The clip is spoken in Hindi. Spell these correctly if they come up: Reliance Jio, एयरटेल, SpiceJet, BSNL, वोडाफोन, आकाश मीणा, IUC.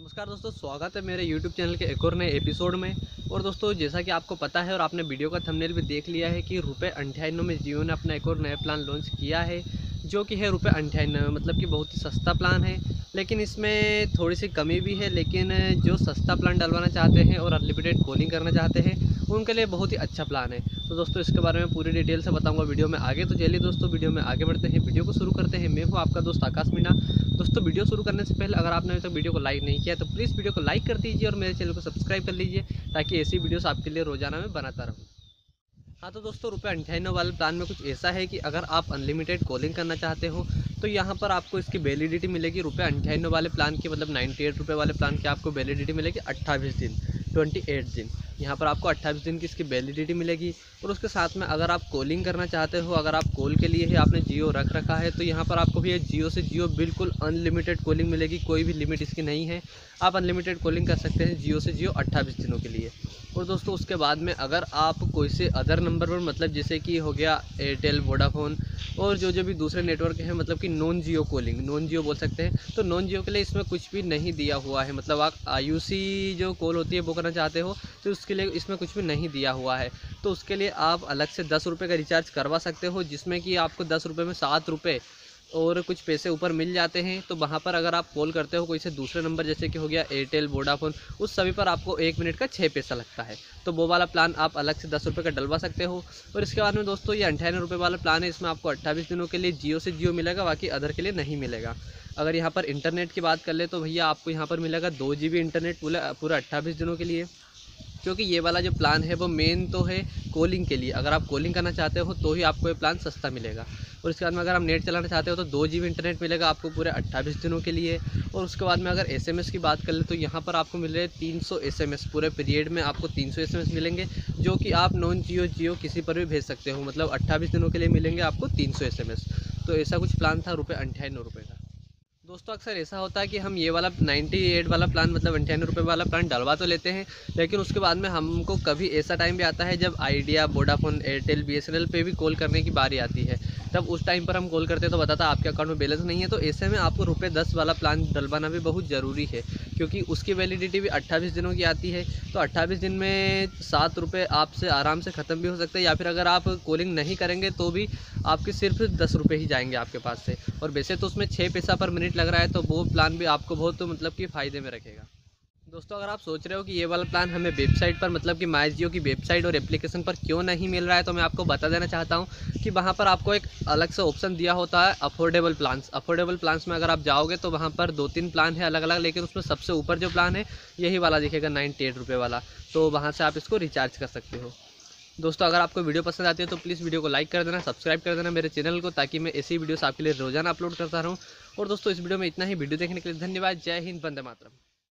नमस्कार दोस्तों, स्वागत है मेरे YouTube चैनल के एक और नए एपिसोड में। और दोस्तों, जैसा कि आपको पता है और आपने वीडियो का थंबनेल भी देख लिया है कि ₹98 में जियो ने अपना एक और नया प्लान लॉन्च किया है, जो कि है ₹98, मतलब कि बहुत ही सस्ता प्लान है। लेकिन इसमें थोड़ी सी कमी भी है, लेकिन जो सस्ता प्लान डलवाना चाहते हैं और अनलिमिटेड कॉलिंग करना चाहते हैं उनके लिए बहुत ही अच्छा प्लान है। तो दोस्तों, इसके बारे में पूरी डिटेल से बताऊंगा वीडियो में आगे। तो चलिए दोस्तों, वीडियो में आगे बढ़ते हैं, वीडियो को शुरू करते हैं। मैं हूँ आपका दोस्त आकाश मीणा। दोस्तों, वीडियो शुरू करने से पहले अगर आपने अभी तक वीडियो को लाइक नहीं किया तो प्लीज़ वीडियो को लाइक कर दीजिए और मेरे चैनल को सब्सक्राइब कर लीजिए, ताकि ऐसी वीडियोस आपके लिए रोजाना मैं बनाता रहूँ। हाँ, तो दोस्तों, ₹98 वाले प्लान में कुछ ऐसा है कि अगर आप अनलिमिटेड कॉलिंग करना चाहते हो तो यहाँ पर आपको इसकी वैलिडिटी मिलेगी ₹98 वाले प्लान की, मतलब ₹98 वाले प्लान की आपको वैलिडिटी मिलेगी 28 दिन, 28 दिन। यहाँ पर आपको 28 दिन की इसकी वैलिडिटी मिलेगी। और उसके साथ में अगर आप कॉलिंग करना चाहते हो, अगर आप कॉल के लिए ही आपने जियो रख रखा है, तो यहाँ पर आपको भी जियो से जियो बिल्कुल अनलिमिटेड कॉलिंग मिलेगी, कोई भी लिमिट इसकी नहीं है। आप अनलिमिटेड कॉलिंग कर सकते हैं जियो से जियो 28 दिनों के लिए। और दोस्तों, उसके बाद में अगर आप कोई से अदर नंबर पर, मतलब जैसे कि हो गया एयरटेल, वोडाफोन और जो भी दूसरे नेटवर्क हैं, मतलब कि non Jio calling, non Jio बोल सकते हैं, तो नॉन जियो के लिए इसमें कुछ भी नहीं दिया हुआ है। मतलब आप IUC जो कॉल होती है वो करना चाहते हो तो उसके लिए इसमें कुछ भी नहीं दिया हुआ है। तो उसके लिए आप अलग से ₹10 का रिचार्ज करवा सकते हो, जिसमें कि आपको ₹10 में ₹7 और कुछ पैसे ऊपर मिल जाते हैं। तो वहाँ पर अगर आप कॉल करते हो कोई से दूसरे नंबर, जैसे कि हो गया एयरटेल, वोडाफोन, उस सभी पर आपको 1 मिनट का 6 पैसा लगता है। तो वो वाला प्लान आप अलग से ₹10 का डलवा सकते हो। और इसके बाद में दोस्तों, ये ₹98 वाला प्लान है, इसमें आपको 28 दिनों के लिए जियो से जियो मिलेगा, बाकी अदर के लिए नहीं मिलेगा। अगर यहाँ पर इंटरनेट की बात कर ले तो भैया आपको यहाँ पर मिलेगा 2 GB इंटरनेट पूरा 28 दिनों के लिए, क्योंकि ये वाला जो प्लान है वो मेन तो है कॉलिंग के लिए। अगर आप कॉलिंग करना चाहते हो तो ही आपको ये प्लान सस्ता मिलेगा। और इसके बाद में अगर आप नेट चलाना चाहते हो तो 2 GB इंटरनेट मिलेगा आपको पूरे 28 दिनों के लिए। और उसके बाद में अगर SMS की बात कर ले तो यहाँ पर आपको मिल रहे 300 SMS, पूरे पीरियड में आपको 300 SMS मिलेंगे, जो कि आप नॉन जियो किसी पर भी भेज सकते हो। मतलब 28 दिनों के लिए मिलेंगे आपको 300 SMS। तो ऐसा कुछ प्लान था ₹98 का। दोस्तों, अक्सर ऐसा होता है कि हम ये वाला 98 वाला प्लान, मतलब ₹98 वाला प्लान डलवा तो लेते हैं, लेकिन उसके बाद में हमको कभी ऐसा टाइम भी आता है जब आइडिया, वोडाफोन, एयरटेल, BSNL पे भी कॉल करने की बारी आती है। तब उस टाइम पर हम कॉल करते हैं तो बताता है आपके अकाउंट में बैलेंस नहीं है। तो ऐसे में आपको ₹10 वाला प्लान डलवाना भी बहुत ज़रूरी है, क्योंकि उसकी वैलिडिटी भी 28 दिनों की आती है। तो 28 दिन में ₹7 आपसे आराम से ख़त्म भी हो सकता है, या फिर अगर आप कॉलिंग नहीं करेंगे तो भी आपके सिर्फ ₹10 ही जाएंगे आपके पास से। और वैसे तो उसमें 6 पैसा पर मिनट लग रहा है, तो वो प्लान भी आपको बहुत मतलब कि फ़ायदे में रखेगा। दोस्तों, अगर आप सोच रहे हो कि ये वाला प्लान हमें वेबसाइट पर, मतलब कि माय जियो की वेबसाइट और एप्लीकेशन पर क्यों नहीं मिल रहा है, तो मैं आपको बता देना चाहता हूं कि वहां पर आपको एक अलग से ऑप्शन दिया होता है अफोर्डेबल प्लान्स। अफोर्डेबल प्लान्स में अगर आप जाओगे तो वहां पर 2-3 प्लान है अलग अलग, लेकिन उसमें सबसे ऊपर जो प्लान है यही वाला दिखेगा ₹98 वाला। तो वहाँ से आप इसको रिचार्ज कर सकते हो। दोस्तों, अगर आपको वीडियो पसंद आती है तो प्लीज़ वीडियो को लाइक कर देना, सब्सक्राइब कर देना मेरे चैनल को, ताकि मैं ऐसी वीडियोस आपके लिए रोजाना अपलोड करता रहूँ। और दोस्तों, इस वीडियो में इतना ही। वीडियो देखने के लिए धन्यवाद। जय हिंद, वंदे मातरम।